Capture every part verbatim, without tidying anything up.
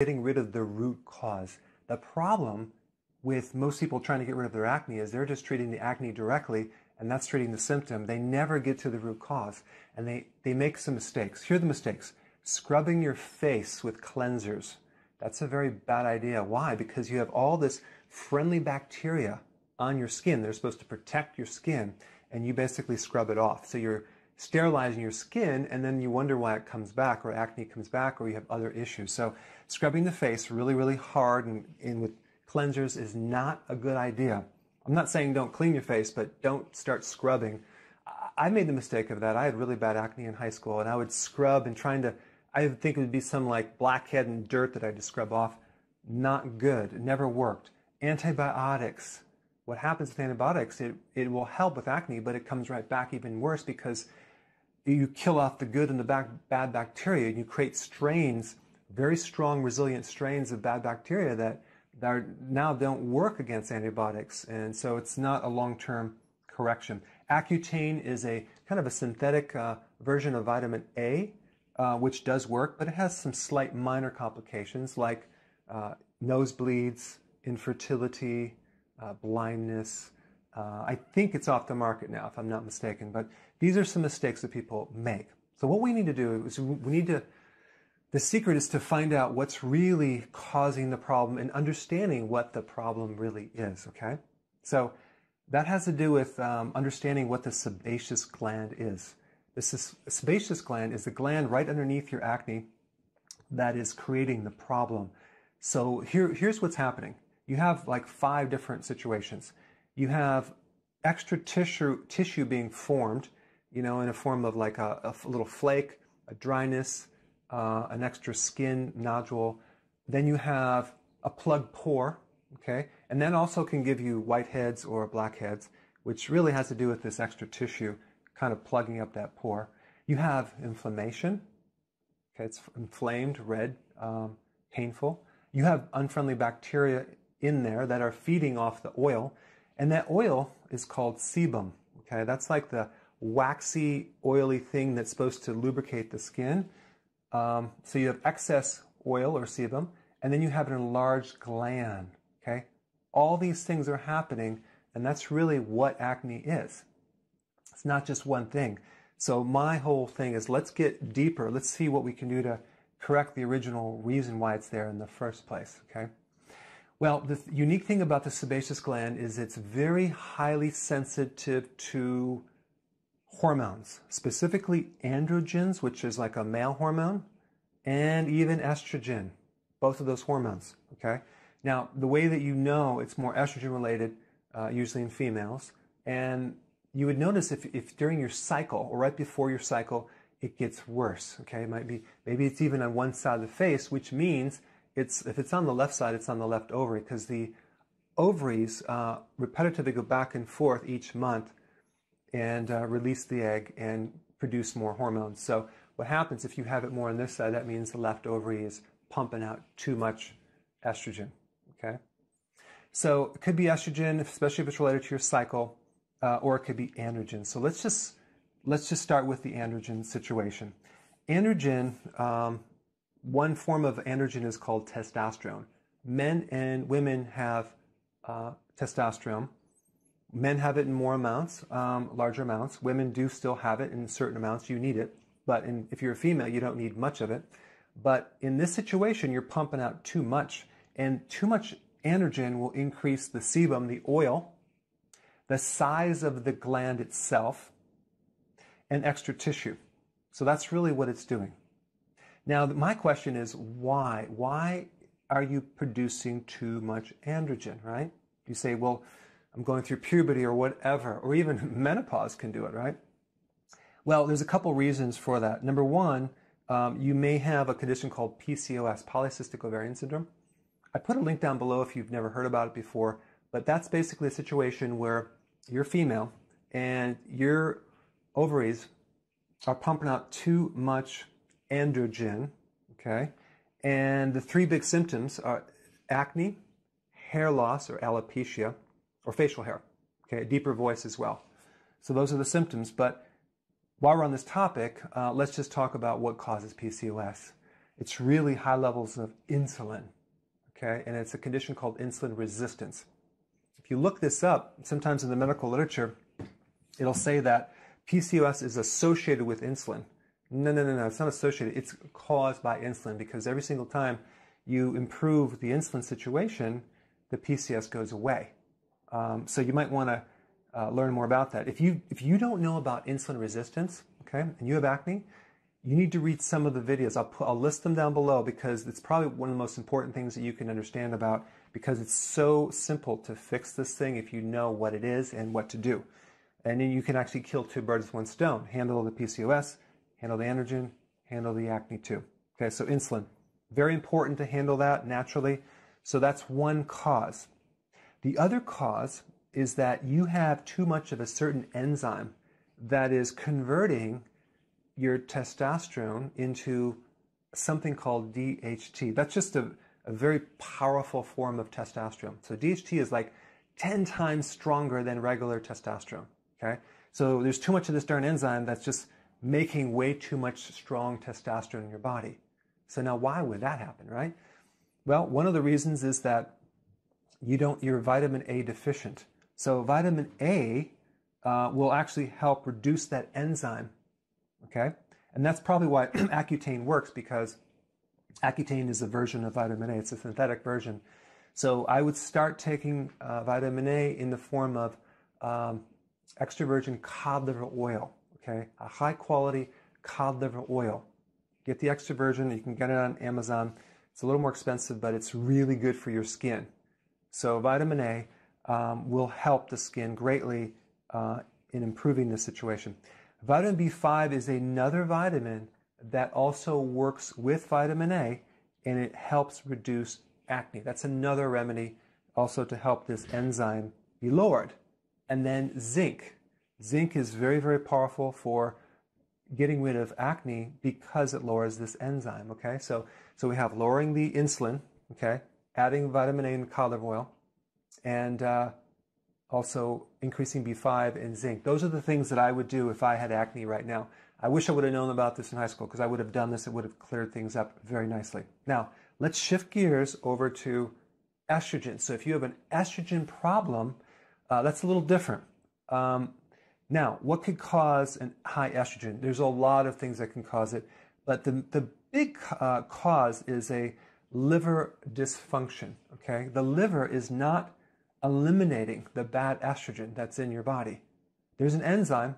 getting rid of the root cause. The problem with most people trying to get rid of their acne is they're just treating the acne directly, and that's treating the symptom. They never get to the root cause, and they, they make some mistakes. Here are the mistakes. Scrubbing your face with cleansers. That's a very bad idea. Why? Because you have all this friendly bacteria on your skin. They're supposed to protect your skin, and you basically scrub it off. So you're sterilizing your skin, and then you wonder why it comes back, or acne comes back, or you have other issues. So scrubbing the face really, really hard and, and with cleansers is not a good idea. I'm not saying don't clean your face, but don't start scrubbing. I made the mistake of that. I had really bad acne in high school, and I would scrub and trying to, I would think it would be some like blackhead and dirt that I had to scrub off. Not good. It never worked. Antibiotics. What happens with antibiotics, it, it will help with acne, but it comes right back even worse because you kill off the good and the back, bad bacteria, and you create strains, very strong, resilient strains of bad bacteria that that are, now don't work against antibiotics, and so it's not a long-term correction. Accutane is a kind of a synthetic uh, version of vitamin A, uh, which does work, but it has some slight minor complications like uh, nosebleeds, infertility, uh, blindness. Uh, I think it's off the market now, if I'm not mistaken, but these are some mistakes that people make. So what we need to do is we need to The secret is to find out what's really causing the problem and understanding what the problem really is, okay? So that has to do with um, understanding what the sebaceous gland is. This is, sebaceous gland is the gland right underneath your acne that is creating the problem. So here, here's what's happening. You have like five different situations. You have extra tissue, tissue being formed, you know, in a form of like a, a little flake, a dryness, Uh, an extra skin nodule. Then you have a plugged pore, okay? And that also can give you whiteheads or blackheads, which really has to do with this extra tissue kind of plugging up that pore. You have inflammation, okay? It's inflamed, red, um, painful. You have unfriendly bacteria in there that are feeding off the oil, and that oil is called sebum, okay? That's like the waxy, oily thing that's supposed to lubricate the skin. Um, so you have excess oil or sebum, and then you have an enlarged gland, okay? All these things are happening, and that's really what acne is. It's not just one thing. So my whole thing is let's get deeper. Let's see what we can do to correct the original reason why it's there in the first place, okay? Well, the th- unique thing about the sebaceous gland is it's very highly sensitive to hormones, specifically androgens, which is like a male hormone, and even estrogen, both of those hormones, okay? Now, the way that you know it's more estrogen-related, uh, usually in females, and you would notice if, if during your cycle, or right before your cycle, it gets worse, okay? It might be, maybe it's even on one side of the face, which means it's if it's on the left side, it's on the left ovary, because the ovaries uh, repetitively go back and forth each month and uh, release the egg and produce more hormones. So what happens if you have it more on this side, that means the left ovary is pumping out too much estrogen, okay? So it could be estrogen, especially if it's related to your cycle, uh, or it could be androgen. So let's just, let's just start with the androgen situation. Androgen, um, one form of androgen is called testosterone. Men and women have uh, testosterone. Men have it in more amounts, um, larger amounts. Women do still have it in certain amounts. You need it, but in, if you're a female, you don't need much of it. But in this situation, you're pumping out too much, and too much androgen will increase the sebum, the oil, the size of the gland itself, and extra tissue. So that's really what it's doing. Now, my question is why? Why are you producing too much androgen, right? You say, well, I'm going through puberty or whatever, or even menopause can do it, right? Well, there's a couple reasons for that. Number one, um, you may have a condition called P C O S, polycystic ovarian syndrome. I put a link down below if you've never heard about it before, but that's basically a situation where you're female and your ovaries are pumping out too much androgen, okay? And the three big symptoms are acne, hair loss or alopecia, or facial hair, okay, a deeper voice as well. So those are the symptoms, but while we're on this topic, uh, let's just talk about what causes P C O S. It's really high levels of insulin, okay? And it's a condition called insulin resistance. If you look this up, sometimes in the medical literature, it'll say that P C O S is associated with insulin. No, no, no, no, it's not associated. It's caused by insulin, because every single time you improve the insulin situation, the P C O S goes away. Um, so you might want to uh, learn more about that. If you, if you don't know about insulin resistance, okay, and you have acne, you need to read some of the videos. I'll, put, I'll list them down below, because it's probably one of the most important things that you can understand about, because it's so simple to fix this thing if you know what it is and what to do. And then you can actually kill two birds with one stone. Handle the P C O S, handle the androgen, handle the acne too. Okay, so insulin. Very important to handle that naturally. So that's one cause. The other cause is that you have too much of a certain enzyme that is converting your testosterone into something called D H T. That's just a, a very powerful form of testosterone. So D H T is like ten times stronger than regular testosterone, okay? So there's too much of this darn enzyme that's just making way too much strong testosterone in your body. So now why would that happen, right? Well, one of the reasons is that you don't, you're vitamin A deficient. So vitamin A uh, will actually help reduce that enzyme, okay? And that's probably why Accutane works, because Accutane is a version of vitamin A. It's a synthetic version. So I would start taking uh, vitamin A in the form of um, extra virgin cod liver oil, okay? A high quality cod liver oil. Get the extra virgin. You can get it on Amazon. It's a little more expensive, but it's really good for your skin. So vitamin A um, will help the skin greatly uh, in improving this situation. Vitamin B five is another vitamin that also works with vitamin A, and it helps reduce acne. That's another remedy also to help this enzyme be lowered. And then zinc. Zinc is very, very powerful for getting rid of acne because it lowers this enzyme, okay? So, so we have lowering the insulin, okay? Adding vitamin A and cod liver oil, and uh, also increasing B five and zinc. Those are the things that I would do if I had acne right now. I wish I would have known about this in high school, because I would have done this. It would have cleared things up very nicely. Now, let's shift gears over to estrogen. So if you have an estrogen problem, uh, that's a little different. Um, now, what could cause an high estrogen? There's a lot of things that can cause it, but the, the big uh, cause is a liver dysfunction, okay? The liver is not eliminating the bad estrogen that's in your body. There's an enzyme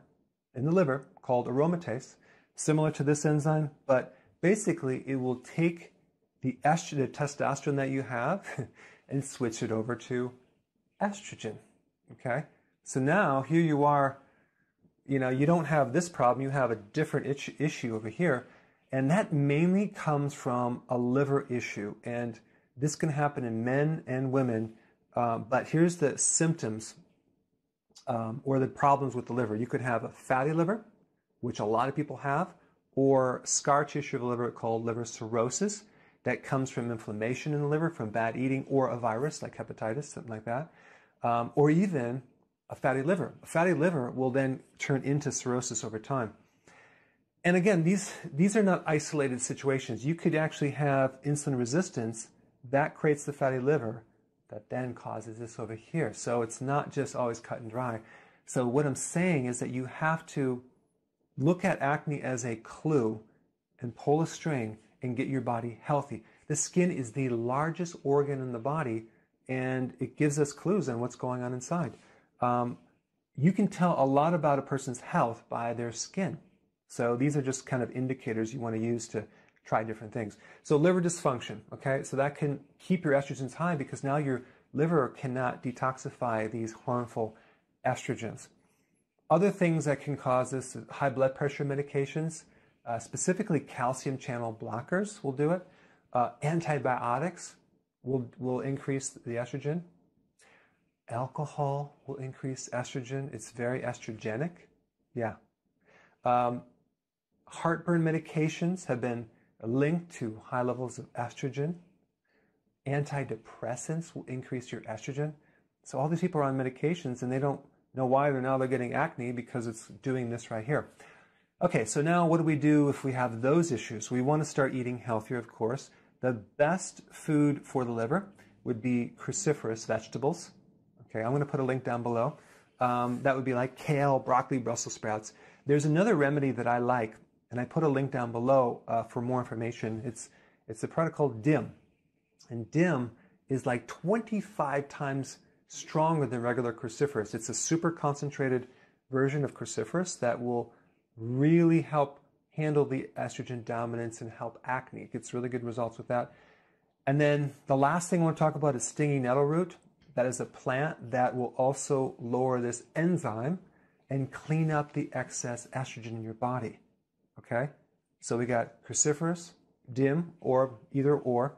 in the liver called aromatase, similar to this enzyme, but basically it will take the estrogen, the testosterone that you have and switch it over to estrogen, okay? So now here you are, you know, you don't have this problem, you have a different issue over here. And that mainly comes from a liver issue. And this can happen in men and women. Um, but here's the symptoms um, or the problems with the liver. You could have a fatty liver, which a lot of people have, or scar tissue of the liver called liver cirrhosis. That comes from inflammation in the liver, from bad eating, or a virus like hepatitis, something like that. Um, or even a fatty liver. A fatty liver will then turn into cirrhosis over time. And again, these, these are not isolated situations. You could actually have insulin resistance that creates the fatty liver that then causes this over here. So it's not just always cut and dry. So what I'm saying is that you have to look at acne as a clue and pull a string and get your body healthy. The skin is the largest organ in the body, and it gives us clues on what's going on inside. Um, you can tell a lot about a person's health by their skin. So these are just kind of indicators you want to use to try different things. So liver dysfunction, okay? So that can keep your estrogens high, because now your liver cannot detoxify these harmful estrogens. Other things that can cause this, high blood pressure medications, uh, specifically calcium channel blockers will do it. Uh, antibiotics will, will increase the estrogen. Alcohol will increase estrogen. It's very estrogenic. Yeah. Um, Heartburn medications have been linked to high levels of estrogen. Antidepressants will increase your estrogen. So all these people are on medications and they don't know why, they're now they're getting acne because it's doing this right here. Okay, so now what do we do if we have those issues? We want to start eating healthier, of course. The best food for the liver would be cruciferous vegetables. Okay, I'm going to put a link down below. Um, that would be like kale, broccoli, Brussels sprouts. There's another remedy that I like, and I put a link down below uh, for more information. It's, it's the protocol D I M. And D I M is like twenty-five times stronger than regular cruciferous. It's a super concentrated version of cruciferous that will really help handle the estrogen dominance and help acne. It gets really good results with that. And then the last thing I want to talk about is stinging nettle root. That is a plant that will also lower this enzyme and clean up the excess estrogen in your body. Okay? So we got cruciferous, D I M, or either or,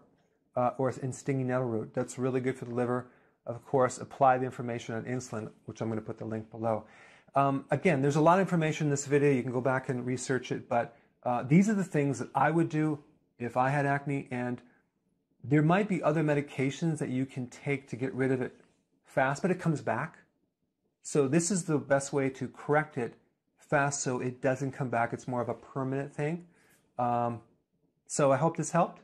uh, or and stinging nettle root. That's really good for the liver. Of course, apply the information on insulin, which I'm going to put the link below. Um, again, there's a lot of information in this video. You can go back and research it, but uh, these are the things that I would do if I had acne, and there might be other medications that you can take to get rid of it fast, but it comes back. So this is the best way to correct it fast so it doesn't come back. It's more of a permanent thing. Um, so I hope this helped.